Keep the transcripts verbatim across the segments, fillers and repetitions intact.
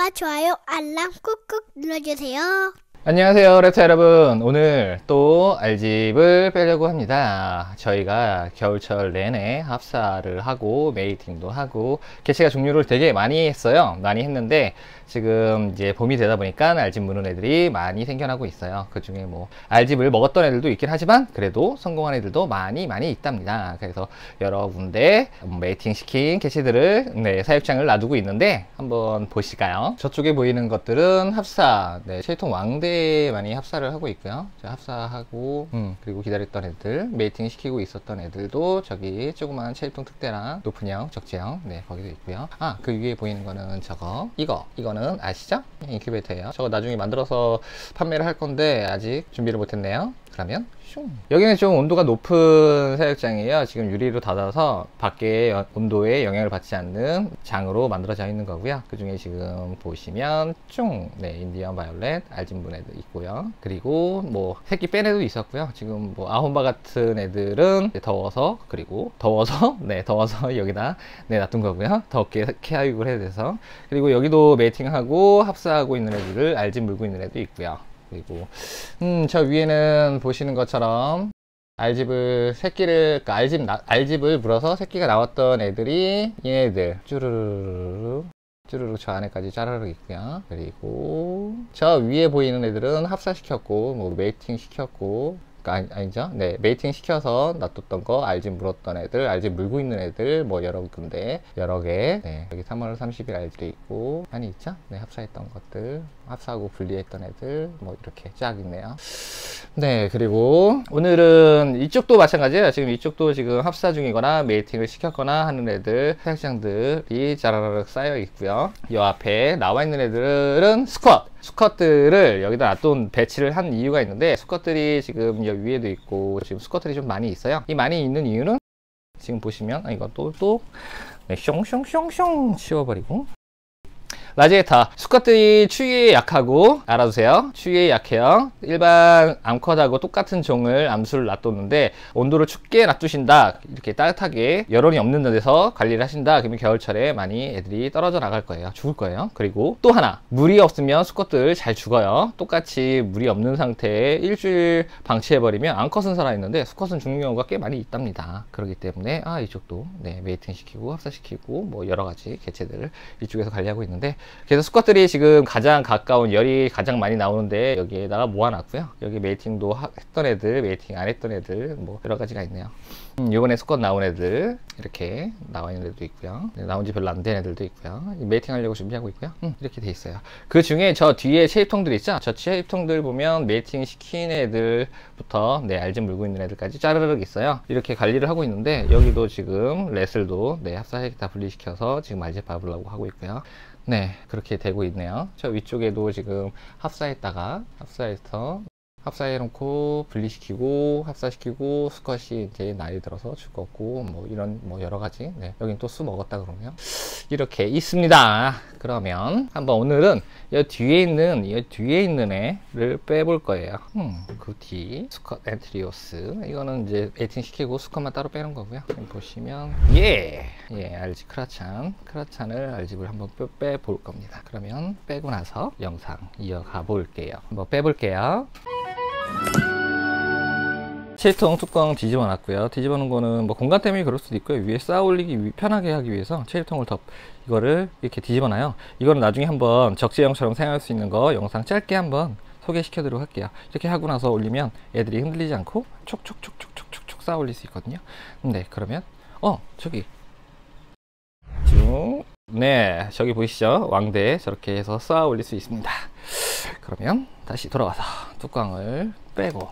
구독과 좋아요, 알람 꾹꾹 눌러주세요. 안녕하세요, 랩타 여러분. 오늘 또 알집을 빼려고 합니다. 저희가 겨울철 내내 합사를 하고 메이팅도 하고 개체가 종류를 되게 많이 했어요. 많이 했는데 지금 이제 봄이 되다 보니까 알집 무는 애들이 많이 생겨나고 있어요. 그 중에 뭐 알집을 먹었던 애들도 있긴 하지만 그래도 성공한 애들도 많이 많이 있답니다. 그래서 여러 군데 메이팅 시킨 개체들을 네, 사육장을 놔두고 있는데 한번 보실까요? 저쪽에 보이는 것들은 합사, 네, 실통 왕대 많이 합사를 하고 있고요. 합사하고 음, 그리고 기다렸던 애들, 메이팅 시키고 있었던 애들도 저기 조그만 체육통 특대랑 높은형, 적지형, 네 거기도 있고요. 아, 그 위에 보이는 거는 저거, 이거, 이거는 아시죠? 인큐베이터예요. 저거 나중에 만들어서 판매를 할 건데 아직 준비를 못했네요. 그러면 슝. 여기는 좀 온도가 높은 사육장이에요. 지금 유리로 닫아서 밖에 온도에 영향을 받지 않는 장으로 만들어져 있는 거고요. 그 중에 지금 보시면 쭉, 네, 인디언 바이올렛 알집문 애들 있고요. 그리고 뭐 새끼 뺀 애도 있었고요. 지금 뭐 아혼바 같은 애들은 더워서 그리고 더워서 네 더워서 여기다 네 놔둔 거고요. 덥게 케어육을 해야 돼서. 그리고 여기도 메이팅하고 합사하고 있는 애들을 알집 물고 있는 애도 있고요. 그리고 음, 저 위에는 보시는 것처럼 알집을 새끼를 그러니까 알집 나, 알집을 물어서 새끼가 나왔던 애들이 얘네들 쭈르르르 쭈르륵 저 안에까지 짜르륵 있고요. 그리고 저 위에 보이는 애들은 합사시켰고 뭐 메이팅 시켰고 아니, 아니죠? 네, 메이팅 시켜서 놔뒀던 거, 알집 물었던 애들, 알집 물고 있는 애들, 뭐 여러 군데, 여러 개. 네, 여기 삼월 삼십일 알집도 있고, 아니, 있죠? 네, 합사했던 것들, 합사하고 분리했던 애들, 뭐 이렇게 쫙 있네요. 네, 그리고 오늘은 이쪽도 마찬가지예요. 지금 이쪽도 지금 합사 중이거나 메이팅을 시켰거나 하는 애들, 사육장들이 자라라락 쌓여 있고요. 요 앞에 나와 있는 애들은 수컷! 수컷들을 여기다 놔둔 배치를 한 이유가 있는데 수컷들이 지금 여기 위에도 있고 지금 수컷들이 좀 많이 있어요. 이 많이 있는 이유는 지금 보시면 아, 이거 또 또 네, 숑숑숑숑 치워버리고 라지에타. 수컷들이 추위에 약하고 알아두세요. 추위에 약해요. 일반 암컷하고 똑같은 종을 암수를 놔뒀는데 온도를 춥게 놔두신다. 이렇게 따뜻하게 여론이 없는 데서 관리를 하신다. 그러면 겨울철에 많이 애들이 떨어져 나갈 거예요. 죽을 거예요. 그리고 또 하나. 물이 없으면 수컷들 잘 죽어요. 똑같이 물이 없는 상태에 일주일 방치해버리면 암컷은 살아있는데 수컷은 죽는 경우가 꽤 많이 있답니다. 그렇기 때문에 아 이쪽도 네, 메이팅 시키고 합사시키고 뭐 여러 가지 개체들을 이쪽에서 관리하고 있는데 그래서 수컷들이 지금 가장 가까운 열이 가장 많이 나오는데 여기에다가 모아놨고요. 여기 메이팅도 하, 했던 애들, 메이팅 안 했던 애들 뭐 여러 가지가 있네요. 음, 이번에 수컷 나온 애들 이렇게 나와 있는 애들도 있고요. 네, 나온 지 별로 안 된 애들도 있고요. 메이팅 하려고 준비하고 있고요. 음, 이렇게 돼 있어요. 그 중에 저 뒤에 체입통들 있죠? 저 체입통들 보면 메이팅 시킨 애들부터 네, 알집 물고 있는 애들까지 짜르륵 있어요. 이렇게 관리를 하고 있는데 여기도 지금 레슬도 네, 합사해서 다 분리시켜서 지금 알집 밟으려고 하고 있고요. 네, 그렇게 되고 있네요. 저 위쪽에도 지금 합사했다가 합사해서 합사해놓고 분리시키고 합사시키고 수컷이 이제 나이 들어서 죽었고 뭐 이런 뭐 여러 가지. 네, 여긴 또 수 먹었다 그러면 이렇게 있습니다. 그러면 한번 오늘은 이 뒤에 있는 이 뒤에 있는 애를 빼볼 거예요. 음, 그 뒤 수컷 엔트리오스 이거는 이제 에이팅 시키고 수컷만 따로 빼는 거고요. 보시면 예예 예, 알집 크라찬 크라찬을 알집을 한번 빼볼 겁니다. 그러면 빼고 나서 영상 이어가 볼게요. 한번 빼볼게요. 체통 뚜껑 뒤집어 놨고요. 뒤집어 놓은 거는 뭐 공간 때문에 그럴 수도 있고요. 위에 쌓아 올리기 편하게 하기 위해서 체통을 덮 이거를 이렇게 뒤집어 놔요. 이거는 나중에 한번 적재형처럼 사용할 수 있는 거 영상 짧게 한번 소개시켜 드리도록 할게요. 이렇게 하고 나서 올리면 애들이 흔들리지 않고 촉촉촉촉촉촉 쌓아 올릴 수 있거든요. 네, 그러면 어 저기 쭉 네, 저기 보이시죠? 왕대 저렇게 해서 쌓아 올릴 수 있습니다. 그러면 다시 돌아와서 뚜껑을 빼고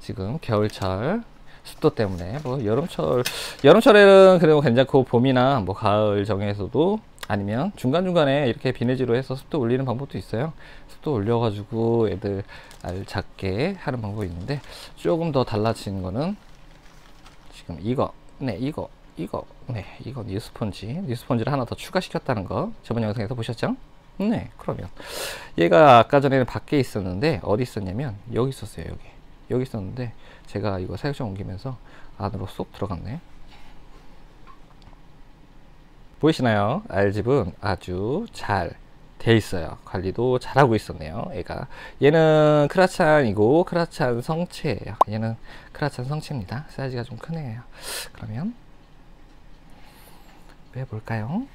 지금 겨울철 습도 때문에 뭐 여름철 여름철에는 그래도 괜찮고 봄이나 뭐 가을 정에서도 아니면 중간중간에 이렇게 비내지로 해서 습도 올리는 방법도 있어요. 습도 올려가지고 애들 알 작게 하는 방법이 있는데 조금 더 달라지는 거는 지금 이거 네 이거 이거 네 이거 뉴스펀지 뉴스펀지를 하나 더 추가시켰다는 거 저번 영상에서 보셨죠? 네, 그러면 얘가 아까 전에는 밖에 있었는데 어디 있었냐면 여기 있었어요. 여기 여기 있었는데 제가 이거 사육장 옮기면서 안으로 쏙 들어갔네. 보이시나요? 알집은 아주 잘 돼 있어요. 관리도 잘하고 있었네요. 애가 얘는 크라찬이고 크라찬 성체예요. 얘는 크라찬 성체입니다. 사이즈가 좀 크네요. 그러면 빼볼까요?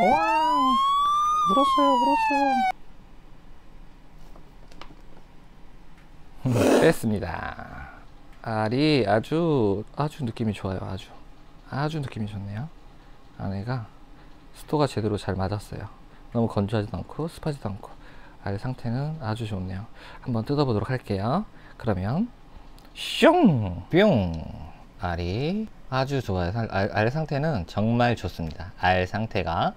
와, 물었어요, 물었어요. 뺐습니다. 알이 아주 아주 느낌이 좋아요. 아주 아주 느낌이 좋네요. 안에가 스토가 제대로 잘 맞았어요. 너무 건조하지도 않고 습하지도 않고 알 상태는 아주 좋네요. 한번 뜯어보도록 할게요. 그러면 슝! 뿅! 알이 아주 좋아요. 알, 알 상태는 정말 좋습니다. 알 상태가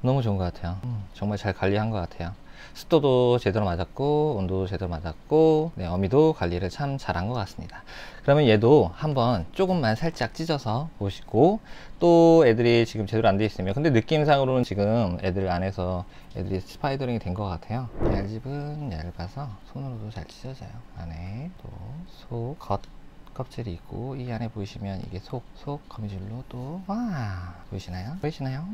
너무 좋은 것 같아요. 음, 정말 잘 관리한 것 같아요. 습도도 제대로 맞았고 온도도 제대로 맞았고 네, 어미도 관리를 참 잘한 것 같습니다. 그러면 얘도 한번 조금만 살짝 찢어서 보시고, 또 애들이 지금 제대로 안 돼 있으면, 근데 느낌상으로는 지금 애들 안에서 애들이 스파이더링이 된 것 같아요. 얇은 얇아서 손으로도 잘 찢어져요. 안에 또 속 겉 껍질이 있고, 이 안에 보시면 이게 속 속 거미줄로 또 와 보이시나요? 보이시나요?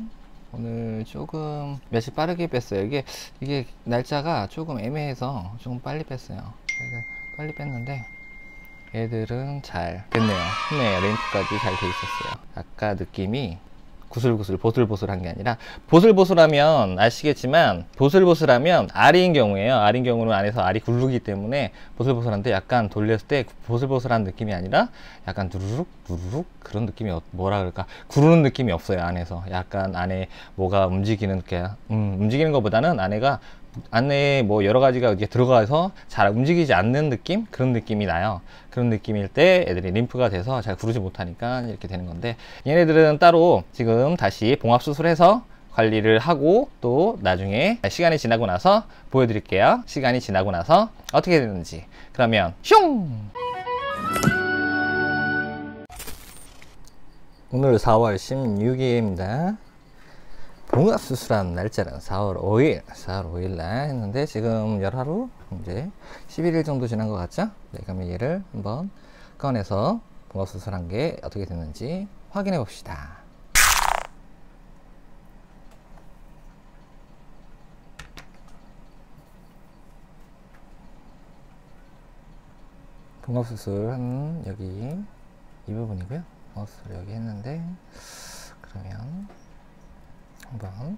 오늘 조금 며칠 빠르게 뺐어요. 이게 이게 날짜가 조금 애매해서 조금 빨리 뺐어요. 빨리 뺐는데 애들은 잘 됐네요. 네, 랭크까지 잘 돼 있었어요. 아까 느낌이 구슬구슬 보슬보슬한 게 아니라, 보슬보슬하면 아시겠지만 보슬보슬하면 알인 경우에요. 알인 경우는 안에서 알이 굴르기 때문에 보슬보슬한데, 약간 돌렸을 때 보슬보슬한 느낌이 아니라 약간 누르륵 누르륵 그런 느낌이, 뭐라 그럴까, 구르는 느낌이 없어요. 안에서 약간 안에 뭐가 움직이는 게 음, 움직이는 것보다는 안에가 안에 뭐 여러 가지가 이렇게 들어가서 잘 움직이지 않는 느낌? 그런 느낌이 나요. 그런 느낌일 때 애들이 림프가 돼서 잘 구르지 못하니까 이렇게 되는 건데, 얘네들은 따로 지금 다시 봉합수술해서 관리를 하고, 또 나중에 시간이 지나고 나서 보여드릴게요. 시간이 지나고 나서 어떻게 되는지. 그러면 슝! 오늘 사월 십육일입니다. 봉합수술한 날짜는 사월 오일, 사월 오일날 했는데, 지금 열하루, 이제 십일일 정도 지난 것 같죠? 네, 그러면 얘를 한번 꺼내서 봉합수술한 게 어떻게 됐는지 확인해 봅시다. 봉합수술한 여기 이 부분이고요. 봉합수술 여기 했는데, 그러면 한번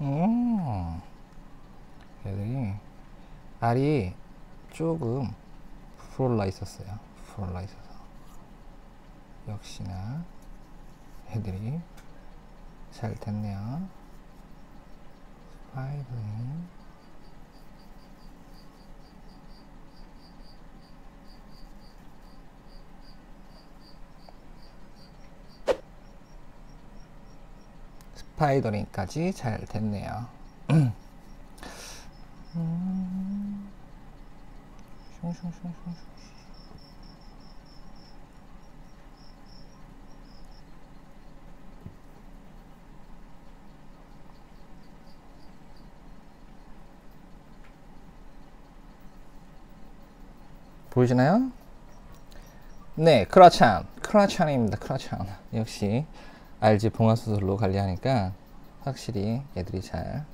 음, 얘들이 알이 조금 부풀어올라 있었어요. 부풀어올라 있어서 역시나 애들이 잘 됐네요. 스파이더링. 스파이더링까지 잘 됐네요. 음. 슝슝슝슝슝. 보이시나요? 네, 크라찬. 크라찬입니다. 크라찬. 역시 알지 봉합수술로 관리하니까 확실히 애들이 잘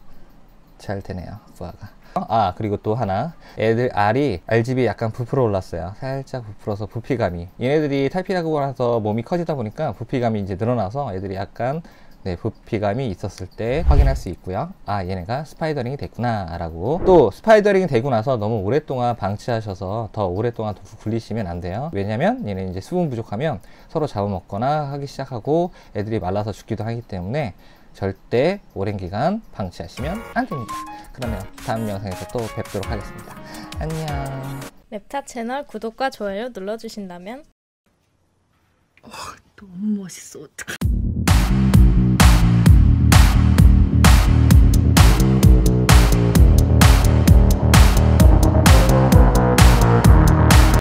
잘 되네요. 부화가. 아, 그리고 또 하나, 애들 알이 알집이 약간 부풀어 올랐어요. 살짝 부풀어서 부피감이, 얘네들이 탈피하고 나서 몸이 커지다 보니까 부피감이 이제 늘어나서 애들이 약간 네, 부피감이 있었을 때 확인할 수 있고요. 아, 얘네가 스파이더링이 됐구나 라고. 또 스파이더링이 되고 나서 너무 오랫동안 방치하셔서 더 오랫동안 굴리시면 안 돼요. 왜냐면 얘는 이제 수분 부족하면 서로 잡아먹거나 하기 시작하고 애들이 말라서 죽기도 하기 때문에 절대 오랜 기간 방치하시면 안 됩니다. 그러면 다음 영상에서 또 뵙도록 하겠습니다. 안녕. 랩타 채널 구독과 좋아요 눌러주신다면, 어, 너무 멋있어. 어떡해.